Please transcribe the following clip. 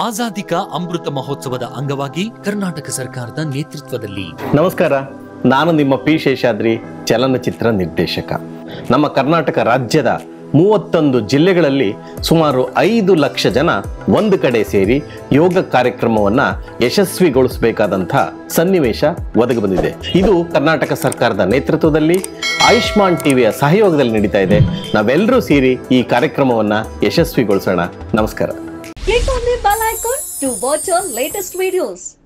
आजादी का अमृत महोत्सव अंगवागी कर्नाटक सरकार नेतृत्व नमस्कार नानु निम्म पी शेषाद्रि चलनचित्र निर्देशक। नम्म कर्नाटक राज्यद 31 ಜಿಲ್ಲೆಗಳಲ್ಲಿ ಸುಮಾರು 5 ಲಕ್ಷ ಜನ ಒಂದು ಕಡೆ ಸೇರಿ ಯೋಗ ಕಾರ್ಯಕ್ರಮವನ್ನ ಯಶಸ್ವಿಗೊಳಿಸಬೇಕಾದಂತ ಸನ್ನಿವೇಶ ಒದಗಿ ಬಂದಿದೆ। ಇದು ಕರ್ನಾಟಕ ಸರ್ಕಾರದ ನೇತೃತ್ವದಲ್ಲಿ ಆಯುಷ್ಮಾನ್ ಟಿವಿಯ ಸಹಯೋಗದಲ್ಲಿ ನಡೆಯುತ್ತಾ ಇದೆ। ನಾವೆಲ್ಲರೂ ಸೇರಿ ಈ ಕಾರ್ಯಕ್ರಮವನ್ನ ಯಶಸ್ವಿಗೊಳಿಸೋಣ। ನಮಸ್ಕಾರ। Click on the bell icon to watch our latest videos.